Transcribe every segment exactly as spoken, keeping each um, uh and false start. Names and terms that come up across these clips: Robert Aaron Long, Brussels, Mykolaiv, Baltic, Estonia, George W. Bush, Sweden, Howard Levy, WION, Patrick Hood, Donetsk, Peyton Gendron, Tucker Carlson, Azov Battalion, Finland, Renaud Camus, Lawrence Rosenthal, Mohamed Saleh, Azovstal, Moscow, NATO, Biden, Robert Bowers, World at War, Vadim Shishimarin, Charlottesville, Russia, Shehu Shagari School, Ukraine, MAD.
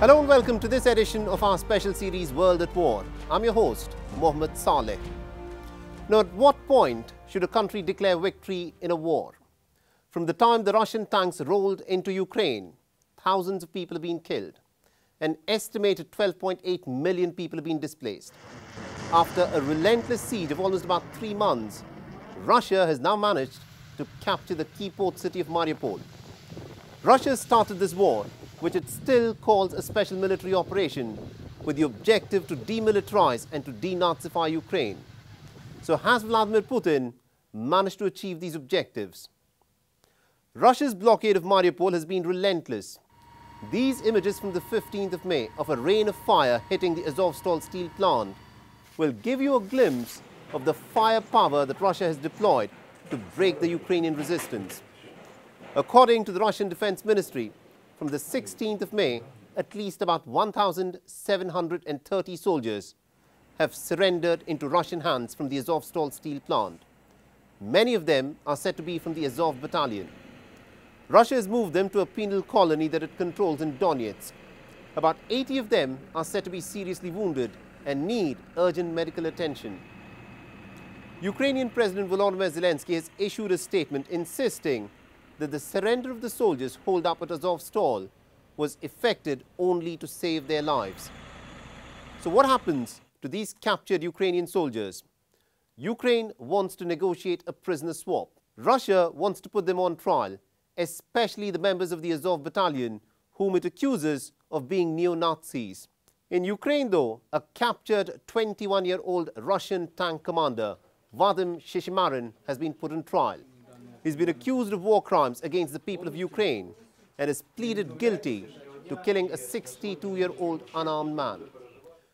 Hello and welcome to this edition of our special series World at War. I'm your host, Mohamed Saleh. Now, at what point should a country declare victory in a war? From the time the Russian tanks rolled into Ukraine, thousands of people have been killed. An estimated twelve point eight million people have been displaced. After a relentless siege of almost about three months, Russia has now managed to capture the key port city of Mariupol. Russia started this war, which it still calls a special military operation, with the objective to demilitarize and to denazify Ukraine. So has Vladimir Putin managed to achieve these objectives? Russia's blockade of Mariupol has been relentless. These images from the fifteenth of May of a rain of fire hitting the Azovstal steel plant will give you a glimpse of the firepower that Russia has deployed to break the Ukrainian resistance. According to the Russian Defense Ministry, from the sixteenth of May, at least about one thousand seven hundred thirty soldiers have surrendered into Russian hands from the Azovstal steel plant. Many of them are said to be from the Azov Battalion. Russia has moved them to a penal colony that it controls in Donetsk. About eighty of them are said to be seriously wounded and need urgent medical attention. Ukrainian President Volodymyr Zelensky has issued a statement insisting that the surrender of the soldiers holed up at Azovstal was effected only to save their lives. So what happens to these captured Ukrainian soldiers? Ukraine wants to negotiate a prisoner swap. Russia wants to put them on trial, especially the members of the Azov Battalion, whom it accuses of being neo-Nazis. In Ukraine, though, a captured twenty-one-year-old Russian tank commander, Vadim Shishimarin, has been put on trial. He's been accused of war crimes against the people of Ukraine and has pleaded guilty to killing a sixty-two-year-old unarmed man.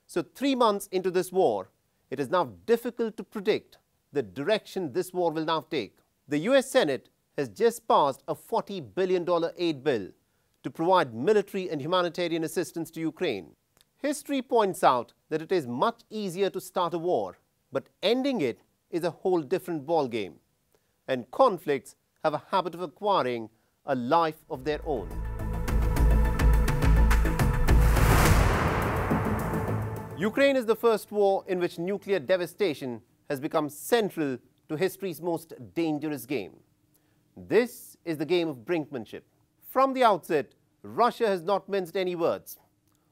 So three months into this war, it is now difficult to predict the direction this war will now take. The U S Senate has just passed a forty billion dollar aid bill to provide military and humanitarian assistance to Ukraine. History points out that it is much easier to start a war, but ending it is a whole different ballgame. And conflicts have a habit of acquiring a life of their own. Ukraine is the first war in which nuclear devastation has become central to history's most dangerous game. This is the game of brinkmanship. From the outset, Russia has not minced any words.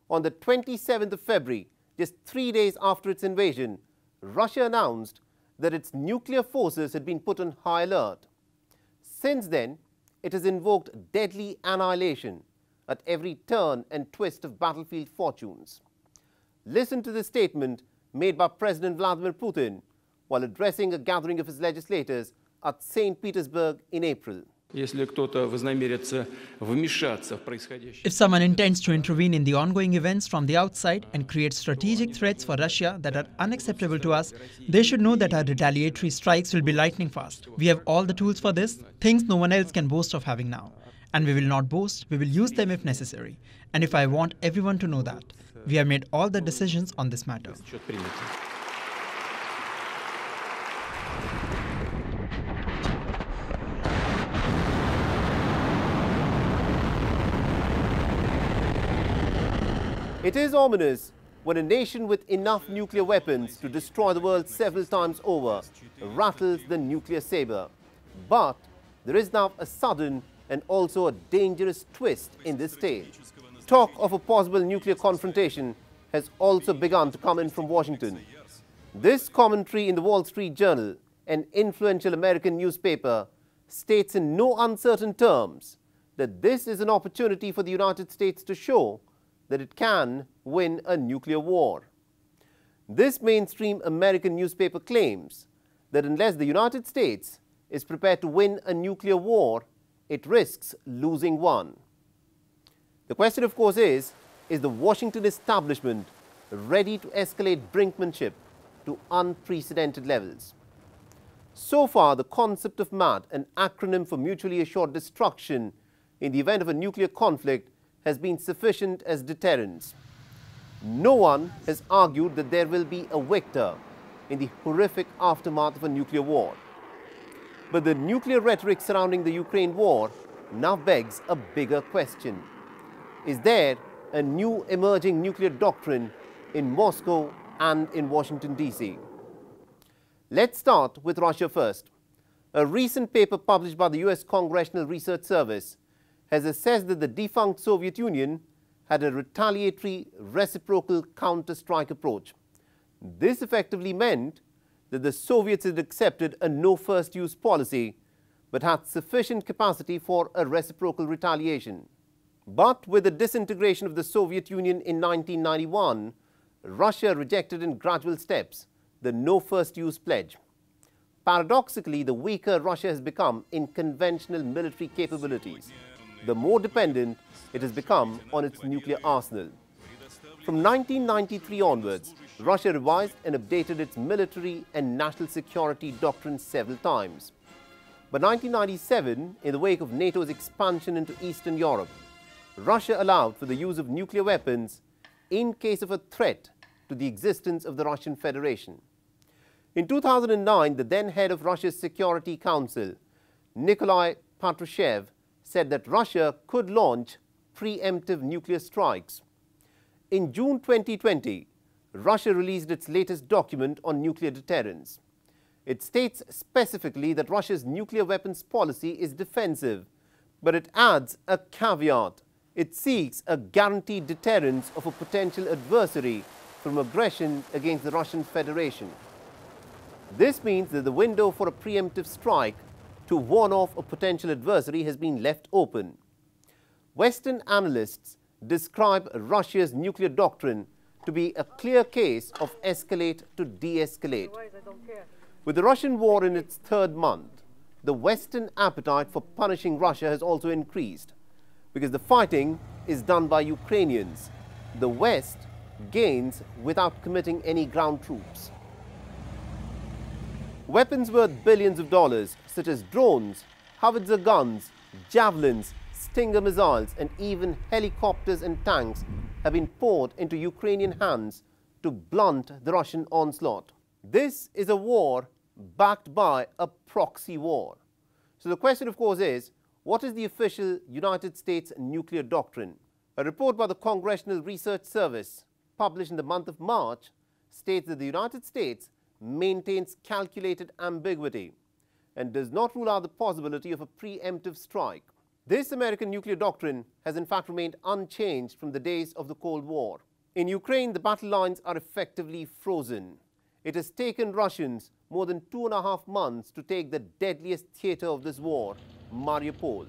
On the twenty-seventh of February, just three days after its invasion, Russia announced that its nuclear forces had been put on high alert. Since then, it has invoked deadly annihilation at every turn and twist of battlefield fortunes. Listen to this statement made by President Vladimir Putin while addressing a gathering of his legislators at Saint Petersburg in April. If someone intends to intervene in the ongoing events from the outside and create strategic threats for Russia that are unacceptable to us, they should know that our retaliatory strikes will be lightning fast. We have all the tools for this, things no one else can boast of having now. And we will not boast, we will use them if necessary. And if I want everyone to know that, we have made all the decisions on this matter. It is ominous when a nation with enough nuclear weapons to destroy the world several times over rattles the nuclear saber. But there is now a sudden and also a dangerous twist in this tale. Talk of a possible nuclear confrontation has also begun to come in from Washington. This commentary in the Wall Street Journal, an influential American newspaper, states in no uncertain terms that this is an opportunity for the United States to show that it can win a nuclear war. This mainstream American newspaper claims that unless the United States is prepared to win a nuclear war, it risks losing one. The question, of course, is, is the Washington establishment ready to escalate brinkmanship to unprecedented levels? So far, the concept of MAD, an acronym for mutually assured destruction in the event of a nuclear conflict, has been sufficient as deterrence. No one has argued that there will be a victor in the horrific aftermath of a nuclear war. But the nuclear rhetoric surrounding the Ukraine war now begs a bigger question. Is there a new emerging nuclear doctrine in Moscow and in Washington, D C. Let's start with Russia first. A recent paper published by the U S Congressional Research Service has assessed that the defunct Soviet Union had a retaliatory, reciprocal counter-strike approach. This effectively meant that the Soviets had accepted a no-first-use policy, but had sufficient capacity for a reciprocal retaliation. But with the disintegration of the Soviet Union in nineteen ninety-one, Russia rejected in gradual steps the no-first-use pledge. Paradoxically, the weaker Russia has become in conventional military capabilities, the more dependent it has become on its nuclear arsenal. From nineteen ninety-three onwards, Russia revised and updated its military and national security doctrine several times. By nineteen ninety-seven, in the wake of NATO's expansion into Eastern Europe, Russia allowed for the use of nuclear weapons in case of a threat to the existence of the Russian Federation. In two thousand nine, the then head of Russia's Security Council, Nikolai Patrushev, said that Russia could launch preemptive nuclear strikes. In June twenty twenty, Russia released its latest document on nuclear deterrence. It states specifically that Russia's nuclear weapons policy is defensive, but it adds a caveat. It seeks a guaranteed deterrence of a potential adversary from aggression against the Russian Federation. This means that the window for a preemptive strike to warn off a potential adversary has been left open. Western analysts describe Russia's nuclear doctrine to be a clear case of escalate to de-escalate. With the Russian war in its third month, the Western appetite for punishing Russia has also increased, because the fighting is done by Ukrainians. The West gains without committing any ground troops. Weapons worth billions of dollars, such as drones, howitzer guns, javelins, Stinger missiles, and even helicopters and tanks have been poured into Ukrainian hands to blunt the Russian onslaught. This is a war backed by a proxy war. So the question, of course, is, what is the official United States nuclear doctrine? A report by the Congressional Research Service, published in the month of March, states that the United States maintains calculated ambiguity and does not rule out the possibility of a preemptive strike. This American nuclear doctrine has in fact remained unchanged from the days of the Cold War. In Ukraine, the battle lines are effectively frozen. It has taken Russians more than two and a half months to take the deadliest theater of this war, Mariupol.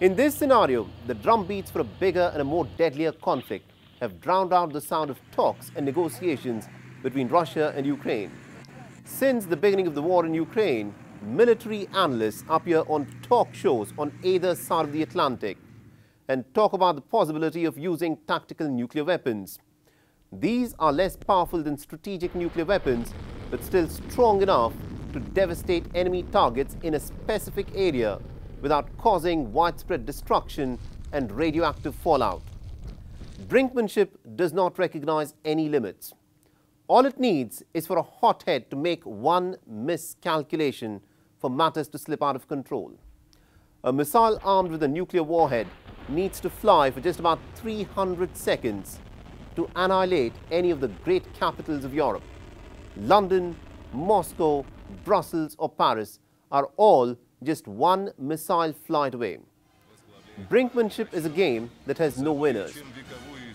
In this scenario, the drumbeats for a bigger and a more deadlier conflict have drowned out the sound of talks and negotiations between Russia and Ukraine. Since the beginning of the war in Ukraine, military analysts appear on talk shows on either side of the Atlantic and talk about the possibility of using tactical nuclear weapons. These are less powerful than strategic nuclear weapons, but still strong enough to devastate enemy targets in a specific area without causing widespread destruction and radioactive fallout. Brinkmanship does not recognize any limits. All it needs is for a hothead to make one miscalculation for matters to slip out of control. A missile armed with a nuclear warhead needs to fly for just about three hundred seconds to annihilate any of the great capitals of Europe. London, Moscow, Brussels, or Paris are all just one missile flight away. Brinkmanship is a game that has no winners.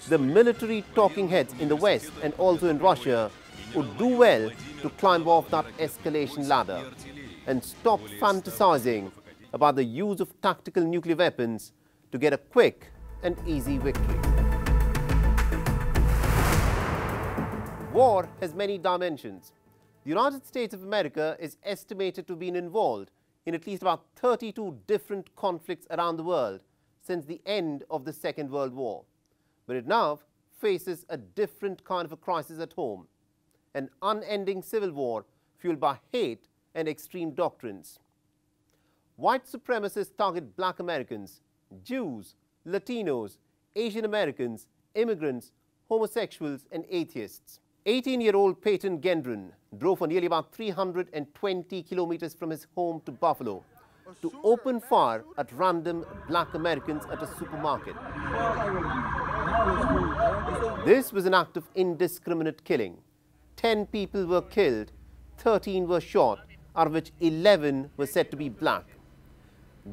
The military talking heads in the West and also in Russia would do well to climb off that escalation ladder and stop fantasizing about the use of tactical nuclear weapons to get a quick and easy victory. War has many dimensions. The United States of America is estimated to have been involved in at least about thirty-two different conflicts around the world since the end of the Second World War. But it now faces a different kind of a crisis at home, an unending civil war fueled by hate and extreme doctrines. White supremacists target black Americans, Jews, Latinos, Asian Americans, immigrants, homosexuals, and atheists. eighteen-year-old Peyton Gendron drove for nearly about three hundred twenty kilometers from his home to Buffalo to open fire at random black Americans at a supermarket. This was an act of indiscriminate killing. Ten people were killed, thirteen were shot, out of which eleven were said to be black.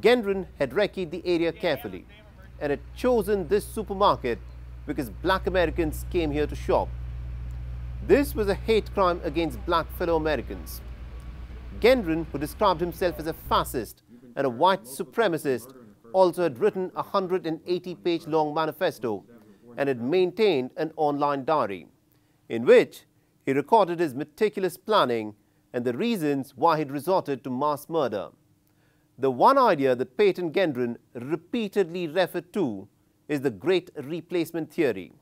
Gendron had recce'd the area carefully and had chosen this supermarket because black Americans came here to shop. This was a hate crime against black fellow Americans. Gendron, who described himself as a fascist and a white supremacist, also had written a one hundred eighty page long manifesto and had maintained an online diary, in which he recorded his meticulous planning and the reasons why he'd resorted to mass murder. The one idea that Peyton Gendron repeatedly referred to is the Great Replacement Theory.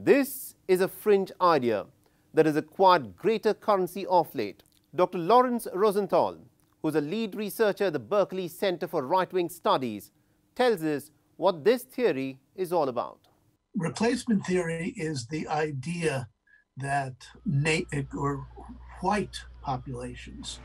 This is a fringe idea that has acquired greater currency of late. Doctor Lawrence Rosenthal, who is a lead researcher at the Berkeley Center for Right-Wing Studies, tells us what this theory is all about. Replacement theory is the idea that native or white populations,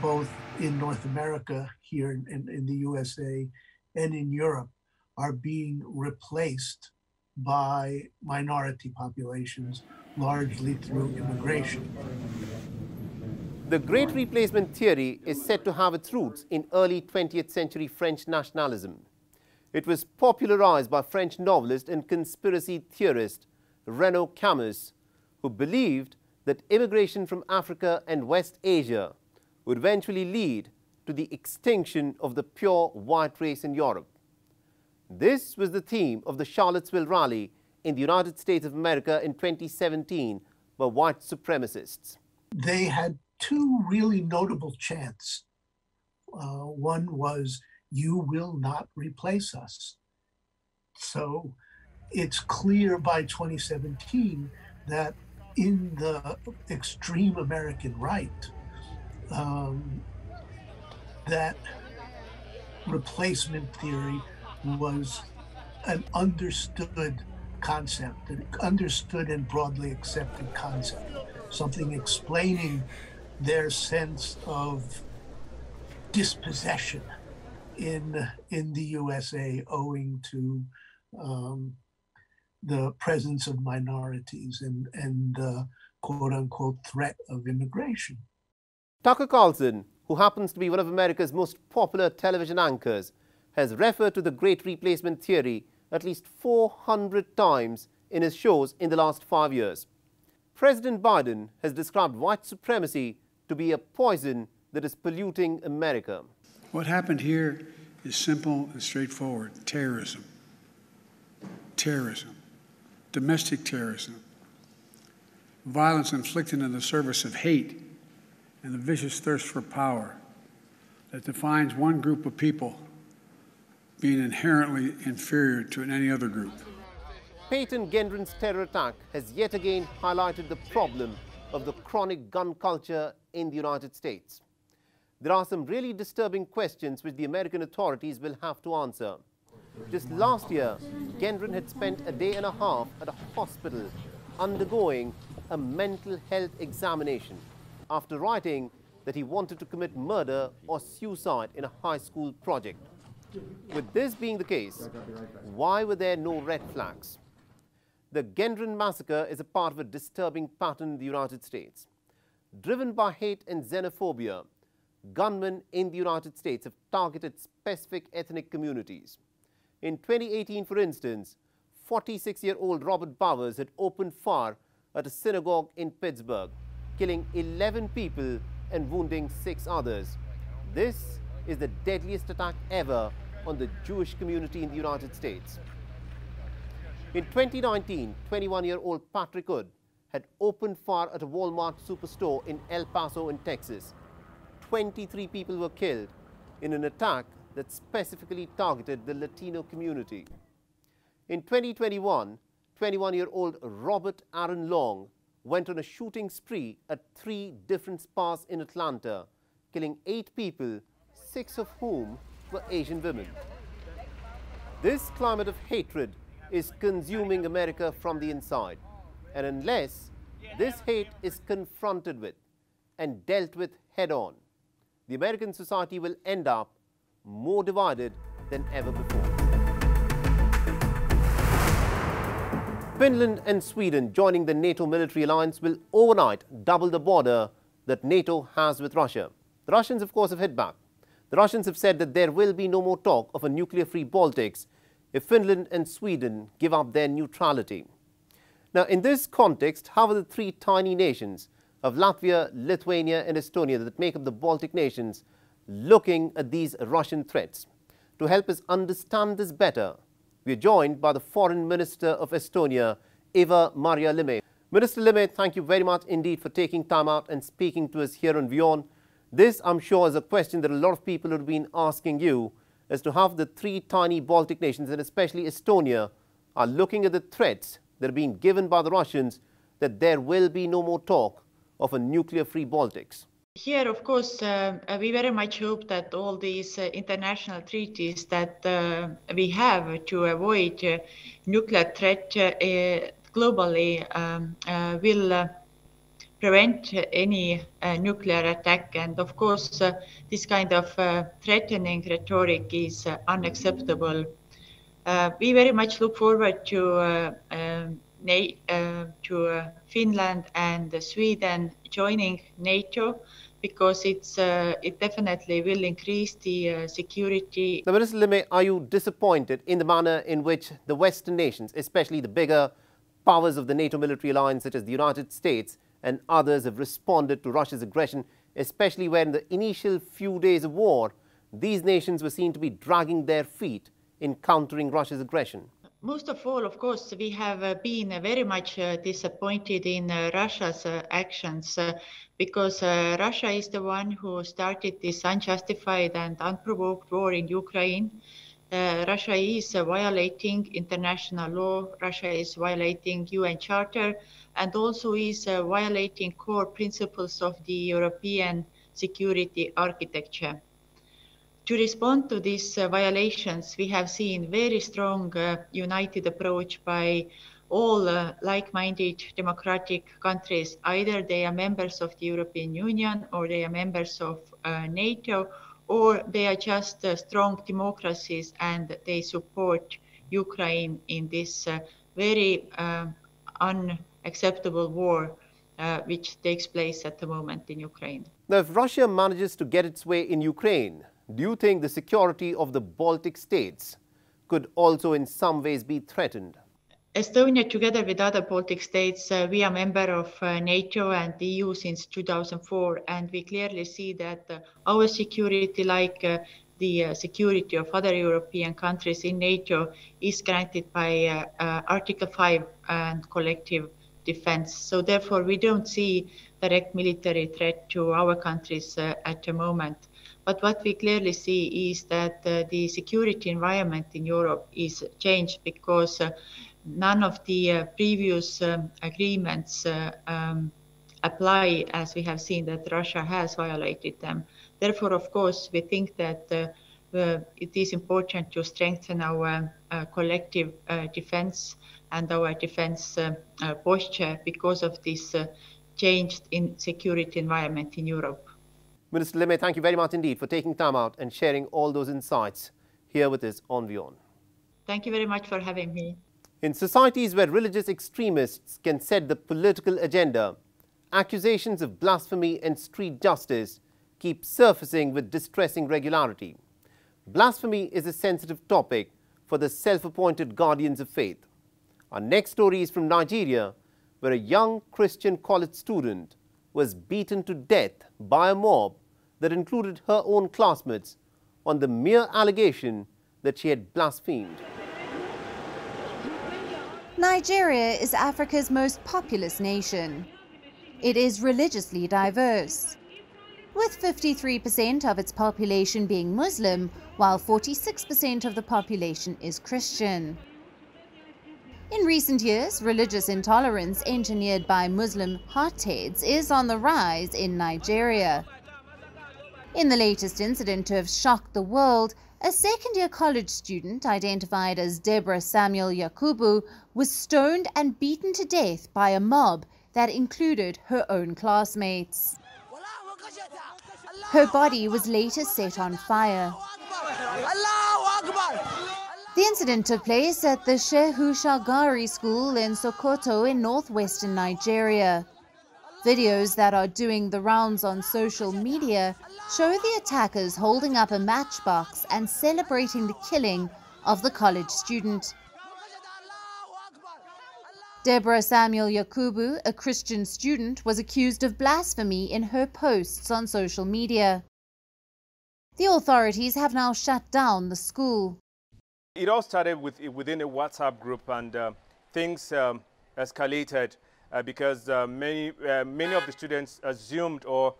both in North America, here in, in the U S A, and in Europe, are being replaced by minority populations, largely through immigration. The Great Replacement Theory is said to have its roots in early twentieth century French nationalism. It was popularized by French novelist and conspiracy theorist Renaud Camus, who believed that immigration from Africa and West Asia would eventually lead to the extinction of the pure white race in Europe. This was the theme of the Charlottesville rally in the United States of America in twenty seventeen by white supremacists. They had two really notable chants. Uh, one was, "You will not replace us." So it's clear by twenty seventeen that in the extreme American right, um, that replacement theory was an understood concept, an understood and broadly accepted concept, something explaining their sense of dispossession in, in the U S A owing to um, the presence of minorities and, and uh, quote-unquote threat of immigration. Tucker Carlson, who happens to be one of America's most popular television anchors, has referred to the Great Replacement Theory at least four hundred times in his shows in the last five years. President Biden has described white supremacy to be a poison that is polluting America. What happened here is simple and straightforward. Terrorism. Terrorism. Domestic terrorism. Violence inflicted in the service of hate and the vicious thirst for power that defines one group of people being inherently inferior to any other group. Peyton Gendron's terror attack has yet again highlighted the problem of the chronic gun culture in the United States. There are some really disturbing questions which the American authorities will have to answer. Just last year, Gendron had spent a day and a half at a hospital undergoing a mental health examination after writing that he wanted to commit murder or suicide in a high school project. With this being the case, why were there no red flags? The Gendron massacre is a part of a disturbing pattern in the United States. Driven by hate and xenophobia, gunmen in the United States have targeted specific ethnic communities. In twenty eighteen, for instance, forty-six-year-old Robert Bowers had opened fire at a synagogue in Pittsburgh, killing eleven people and wounding six others. This is the deadliest attack ever on the Jewish community in the United States. In twenty nineteen, twenty-one-year-old Patrick Hood had opened fire at a Walmart superstore in El Paso in Texas. twenty-three people were killed in an attack that specifically targeted the Latino community. In twenty twenty-one, twenty-one-year-old Robert Aaron Long went on a shooting spree at three different spas in Atlanta, killing eight people, six of whom were Asian women. This climate of hatred is consuming America from the inside, and unless this hate is confronted with and dealt with head-on, the American society will end up more divided than ever before. Finland and Sweden joining the NATO military alliance will overnight double the border that NATO has with Russia. The Russians, of course, have hit back. The Russians have said that there will be no more talk of a nuclear-free Baltics if Finland and Sweden give up their neutrality. Now, in this context, how are the three tiny nations of Latvia, Lithuania and Estonia that make up the Baltic nations looking at these Russian threats? To help us understand this better, we are joined by the Foreign Minister of Estonia, Eva Maria Leme. Minister Leme, thank you very much indeed for taking time out and speaking to us here on WION. This, I'm sure, is a question that a lot of people have been asking you as to how the three tiny Baltic nations, and especially Estonia, are looking at the threats that are being given by the Russians that there will be no more talk of a nuclear-free Baltics. Here, of course, uh, we very much hope that all these uh, international treaties that uh, we have to avoid uh, nuclear threat uh, globally um, uh, will uh, prevent any uh, nuclear attack. And of course, uh, this kind of uh, threatening rhetoric is uh, unacceptable. Uh, we very much look forward to uh, um, Uh, to uh, Finland and uh, Sweden joining NATO, because it's, uh, it definitely will increase the uh, security. Now, Minister Leme, are you disappointed in the manner in which the Western nations, especially the bigger powers of the NATO military alliance, such as the United States and others, have responded to Russia's aggression, especially when the initial few days of war, these nations were seen to be dragging their feet in countering Russia's aggression? Most of all, of course, we have been very much disappointed in Russia's actions, because Russia is the one who started this unjustified and unprovoked war in Ukraine. Russia is violating international law, Russia is violating U N Charter, and also is violating core principles of the European security architecture. To respond to these uh, violations, we have seen very strong uh, united approach by all uh, like-minded democratic countries. Either they are members of the European Union, or they are members of uh, NATO, or they are just uh, strong democracies and they support Ukraine in this uh, very uh, unacceptable war uh, which takes place at the moment in Ukraine. Now, if Russia manages to get its way in Ukraine, do you think the security of the Baltic states could also in some ways be threatened? Estonia, together with other Baltic states, uh, we are a member of uh, NATO and the E U since two thousand four, and we clearly see that uh, our security, like uh, the uh, security of other European countries in NATO, is granted by uh, uh, Article five and collective defense. So therefore, we don't see direct military threat to our countries uh, at the moment. But what we clearly see is that uh, the security environment in Europe is changed, because uh, none of the uh, previous um, agreements uh, um, apply, as we have seen that Russia has violated them. Therefore, of course, we think that uh, uh, it is important to strengthen our uh, collective uh, defense and our defense uh, uh, posture because of this uh, changed in security environment in Europe. Minister Leme, thank you very much indeed for taking time out and sharing all those insights here with us on WION. Thank you very much for having me. In societies where religious extremists can set the political agenda, accusations of blasphemy and street justice keep surfacing with distressing regularity. Blasphemy is a sensitive topic for the self-appointed guardians of faith. Our next story is from Nigeria, where a young Christian college student was beaten to death by a mob that included her own classmates on the mere allegation that she had blasphemed. Nigeria is Africa's most populous nation. It is religiously diverse, with fifty-three percent of its population being Muslim, while forty-six percent of the population is Christian. In recent years, religious intolerance engineered by Muslim hotheads is on the rise in Nigeria. In the latest incident to have shocked the world, a second-year college student identified as Deborah Samuel Yakubu was stoned and beaten to death by a mob that included her own classmates. Her body was later set on fire. The incident took place at the Shehu Shagari school in Sokoto in northwestern Nigeria. Videos that are doing the rounds on social media show the attackers holding up a matchbox and celebrating the killing of the college student. Deborah Samuel Yakubu, a Christian student, was accused of blasphemy in her posts on social media. The authorities have now shut down the school. It all started with, within a WhatsApp group, and uh, things um, escalated uh, because uh, many, uh, many of the students assumed or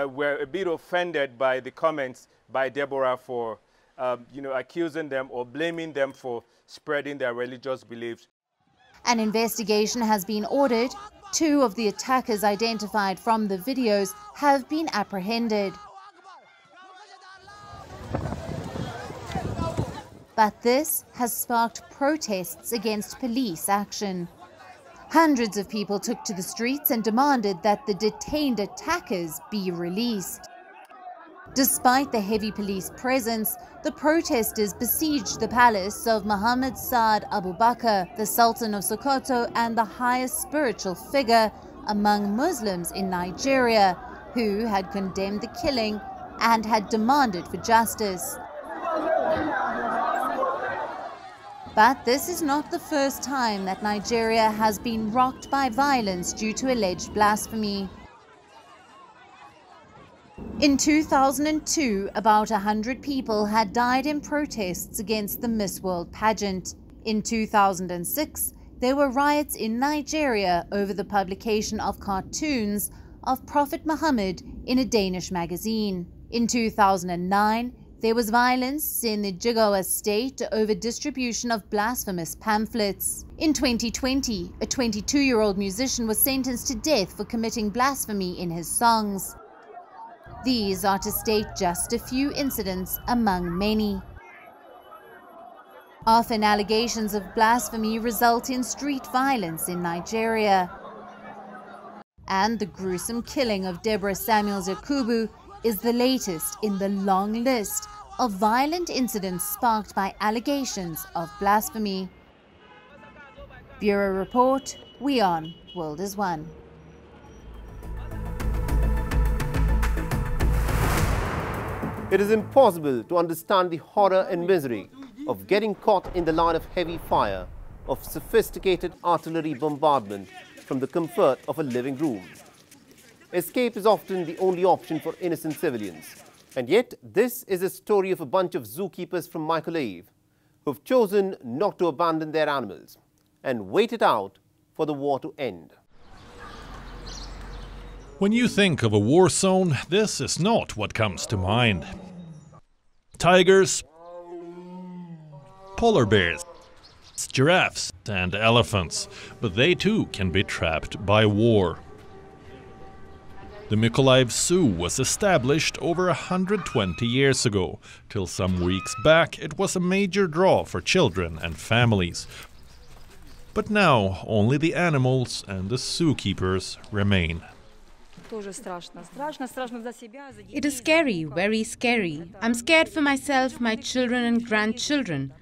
uh, were a bit offended by the comments by Deborah for uh, you know, accusing them or blaming them for spreading their religious beliefs. An investigation has been ordered. Two of the attackers identified from the videos have been apprehended. But this has sparked protests against police action. Hundreds of people took to the streets and demanded that the detained attackers be released. Despite the heavy police presence, the protesters besieged the palace of Mohammed Saad Abubakar, the Sultan of Sokoto and the highest spiritual figure among Muslims in Nigeria, who had condemned the killing and had demanded for justice. But this is not the first time that Nigeria has been rocked by violence due to alleged blasphemy. In two thousand two, about one hundred people had died in protests against the Miss World pageant. In two thousand six, there were riots in Nigeria over the publication of cartoons of Prophet Muhammad in a Danish magazine. In two thousand nine, there was violence in the Jigawa state over distribution of blasphemous pamphlets. In twenty twenty, a twenty-two-year-old musician was sentenced to death for committing blasphemy in his songs. These are to state just a few incidents among many. Often allegations of blasphemy result in street violence in Nigeria. And the gruesome killing of Deborah Samuel Yakubu is the latest in the long list of violent incidents sparked by allegations of blasphemy. Bureau Report, WION, World is One. It is impossible to understand the horror and misery of getting caught in the line of heavy fire, of sophisticated artillery bombardment from the comfort of a living room. Escape is often the only option for innocent civilians. And yet, this is a story of a bunch of zookeepers from Mykolaiv who've chosen not to abandon their animals and waited out for the war to end. When you think of a war zone, this is not what comes to mind. Tigers, polar bears, giraffes and elephants, but they too can be trapped by war. The Mykolaiv Zoo was established over one hundred twenty years ago. Till some weeks back, it was a major draw for children and families. But now, only the animals and the zookeepers remain. It is scary, very scary. I'm scared for myself, my children and grandchildren.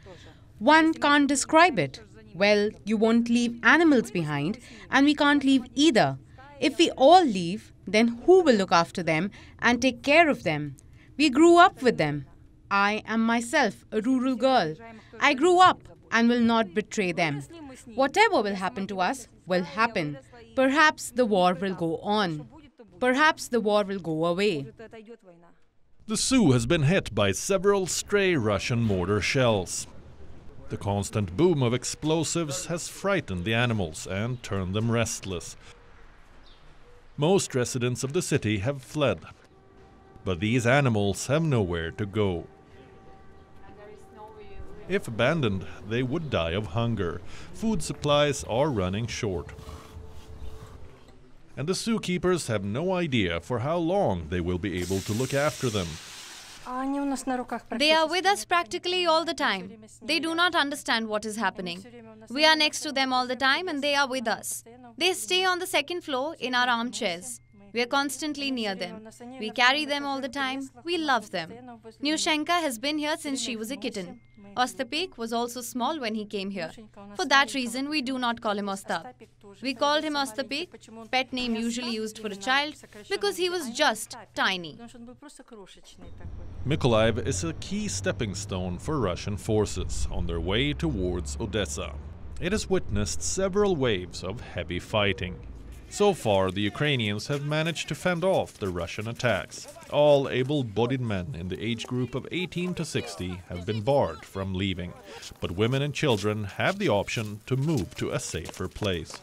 One can't describe it. Well, you won't leave animals behind, and we can't leave either. If we all leave, then who will look after them and take care of them? We grew up with them. I am myself a rural girl. I grew up and will not betray them. Whatever will happen to us will happen. Perhaps the war will go on. Perhaps the war will go away. The zoo has been hit by several stray Russian mortar shells. The constant boom of explosives has frightened the animals and turned them restless. Most residents of the city have fled, but these animals have nowhere to go. If abandoned, they would die of hunger. Food supplies are running short. And the zookeepers have no idea for how long they will be able to look after them. They are with us practically all the time. They do not understand what is happening. We are next to them all the time and they are with us. They stay on the second floor in our armchairs. We are constantly near them. We carry them all the time. We love them. Nyushenka has been here since she was a kitten. Ostapik was also small when he came here. For that reason, we do not call him Ostap. We called him Ostapik, pet name usually used for a child, because he was just tiny. Mykolaiv is a key stepping stone for Russian forces on their way towards Odessa. It has witnessed several waves of heavy fighting. So far, the Ukrainians have managed to fend off the Russian attacks. All able-bodied men in the age group of eighteen to sixty have been barred from leaving, but women and children have the option to move to a safer place.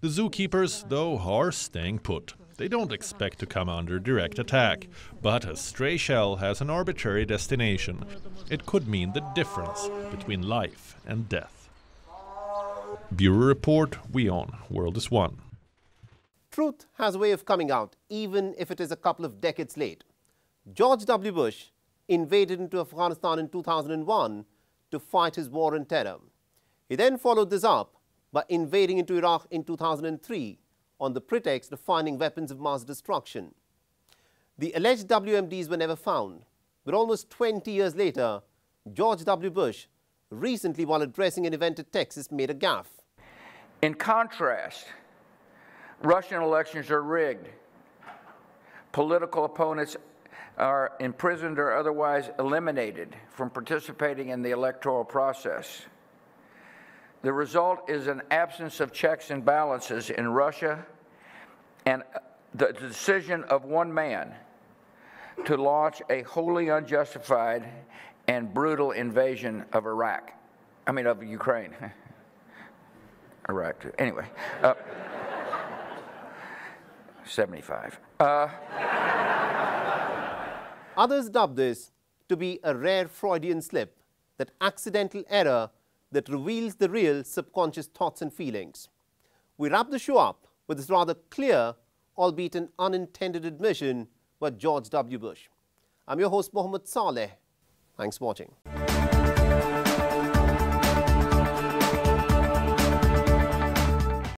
The zookeepers, though, are staying put. They don't expect to come under direct attack, but a stray shell has an arbitrary destination. It could mean the difference between life and death. Bureau Report, WION, World is One. Truth has a way of coming out, even if it is a couple of decades late. George W. Bush invaded into Afghanistan in two thousand one to fight his war on terror. He then followed this up by invading into Iraq in two thousand three on the pretext of finding weapons of mass destruction. The alleged W M Ds were never found, but almost twenty years later, George W. Bush, recently while addressing an event at Texas, made a gaffe. In contrast, Russian elections are rigged. Political opponents are imprisoned or otherwise eliminated from participating in the electoral process. The result is an absence of checks and balances in Russia and the decision of one man to launch a wholly unjustified and brutal invasion of Iraq. I mean, of Ukraine. Iraq, anyway. Uh, seventy-five. Uh. Others dub this to be a rare Freudian slip, that accidental error that reveals the real subconscious thoughts and feelings. We wrap the show up with this rather clear, albeit an unintended admission by George W. Bush. I'm your host, Mohamed Saleh. Thanks for watching.